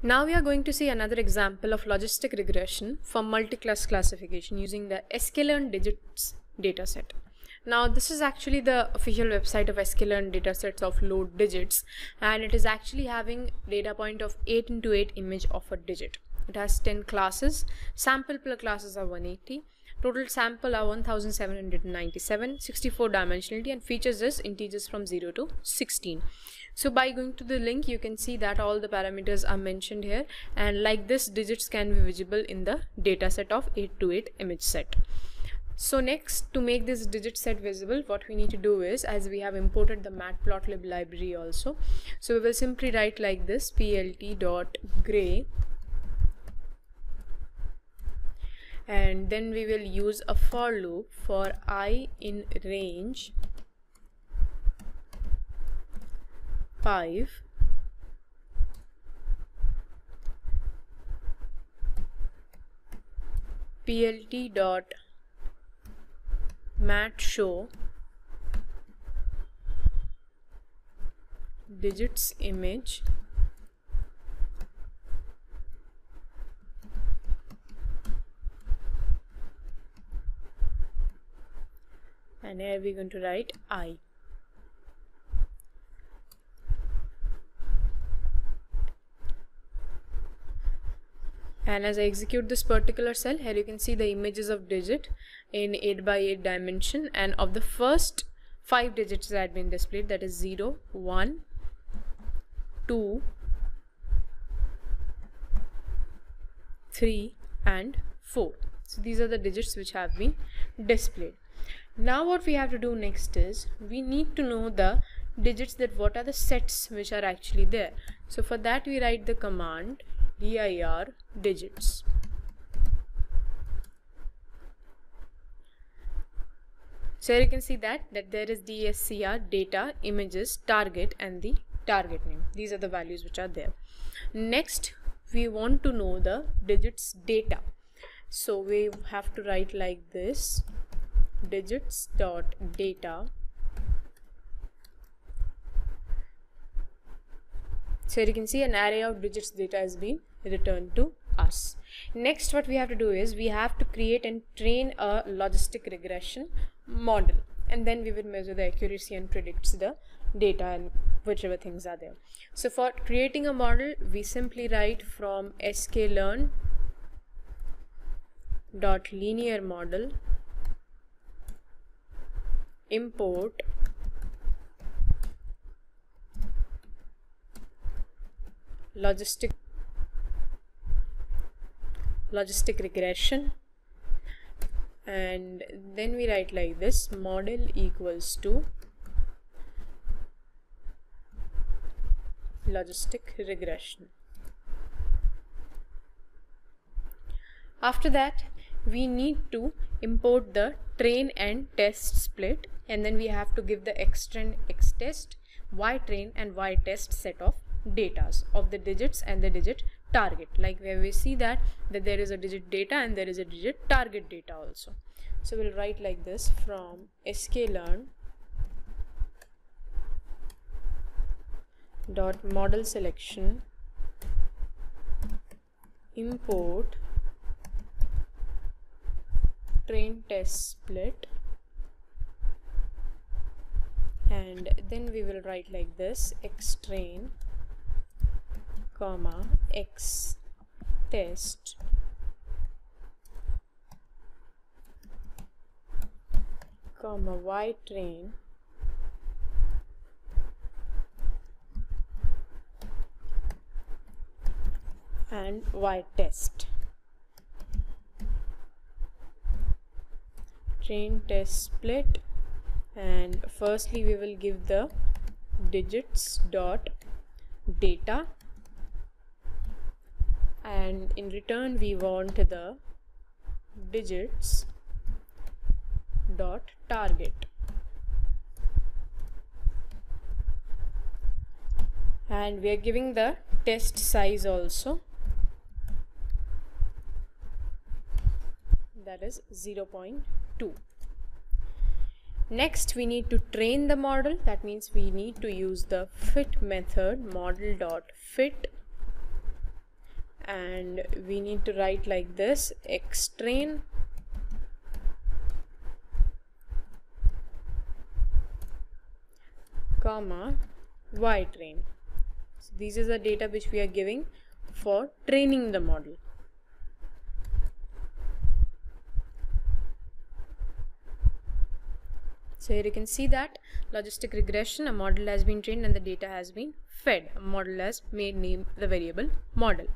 Now we are going to see another example of logistic regression for multi-class classification using the sklearn Digits Data Set. Now this is actually the official website of sklearn datasets of load digits, and it is actually having data point of 8 into 8 image of a digit. It has 10 classes. Sample per classes are 180. Total sample are 1797, 64 dimensionality, and features is integers from 0 to 16. So by going to the link, you can see that all the parameters are mentioned here, and like this, digits can be visible in the data set of 8 to 8 image set. So next, to make this digit set visible, what we need to do is, as we have imported the matplotlib library also, so we will simply write like this: plt.gray, and then we will use a for loop for I in range 5 plt.mat_show digits image and here we're going to write I. And as I execute this particular cell, here you can see the images of digit in 8x8 dimension, and of the first 5 digits that have been displayed, that is 0, 1, 2, 3 and 4. So these are the digits which have been displayed. Now what we have to do next is, we need to know the digits, that what are the sets which are actually there. So for that we write the command dir digits. So here you can see that there is dscr, data, images, target and the target name. These are the values which are there. Next we want to know the digits data. So we have to write like this: digits.data. So you can see an array of digits data has been returned to us. Next what we have to do is, we have to create and train a logistic regression model, and then we will measure the accuracy and predicts the data and whichever things are there. So for creating a model, we simply write from sklearn.linearModel import logistic regression, and then we write like this: model equals to logistic regression. After that we need to import the train and test split, and then we have to give the xtrain, xtest, ytrain and ytest set of datas of the digits and the digit target, like where we see that there is a digit data and there is a digit target data also. So we'll write like this: from sklearn.model selection import train test split, and then we will write like this: xtrain, xtest, ytrain and ytest. Train test split, and firstly we will give the digits dot data, and in return we want the digits dot target, and we are giving the test size also, that is 0.2. Next we need to train the model. That means we need to use the fit method, model dot fit and we need to write like this: X train comma Y train. So these is the data which we are giving for training the model. So here you can see that logistic regression, a model has been trained and the data has been fed. A model has made name the variable model.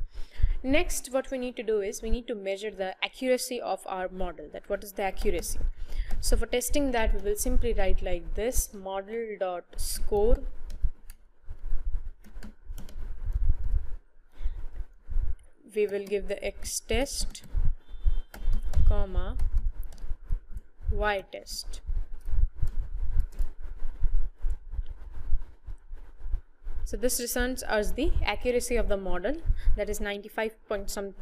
Next, what we need to do is we need to measure the accuracy of our model. That what is the accuracy? So for testing that, we will simply write like this: model.score we will give the X test comma Y test. So this returns us the accuracy of the model, that is 95% point some,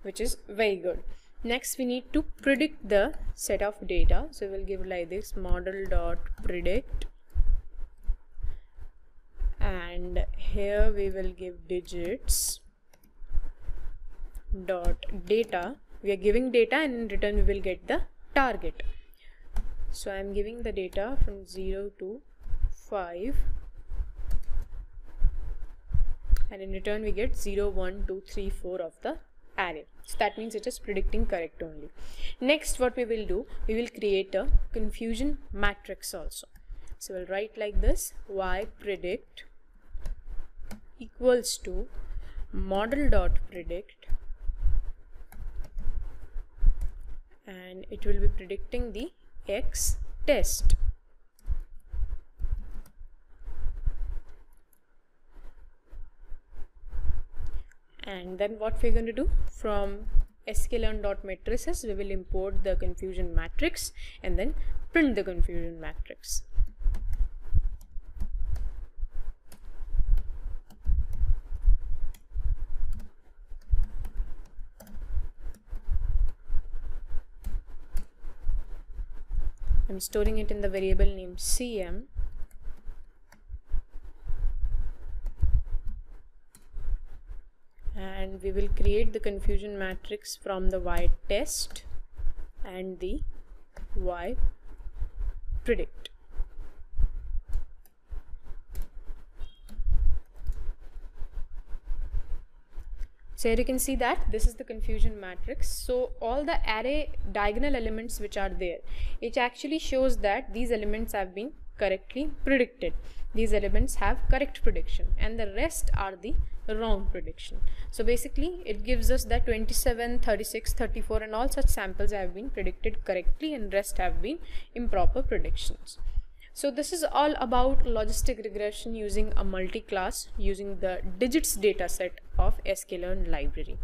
which is very good. Next, we need to predict the set of data. So we will give like this: model.predict, and here we will give digits dot data. We are giving data and in return we will get the target. So I am giving the data from 0 to 5. And in return we get 0, 1, 2, 3, 4 of the array. So that means it is predicting correct only. Next, what we will do, we will create a confusion matrix also. So we'll write like this: Y predict equals to model.predict, and it will be predicting the X test. And then what we're going to do, from sklearn.matrices we will import the confusion matrix and then print the confusion matrix. I'm storing it in the variable named cm. And we will create the confusion matrix from the Y test and the Y predict. So here you can see that this is the confusion matrix. So all the array diagonal elements which are there, it actually shows that these elements have been correctly predicted. These elements have correct prediction and the rest are the wrong prediction. So basically it gives us that 27, 36, 34 and all such samples have been predicted correctly and rest have been improper predictions. So this is all about logistic regression using a multi-class, using the digits data set of sklearn library.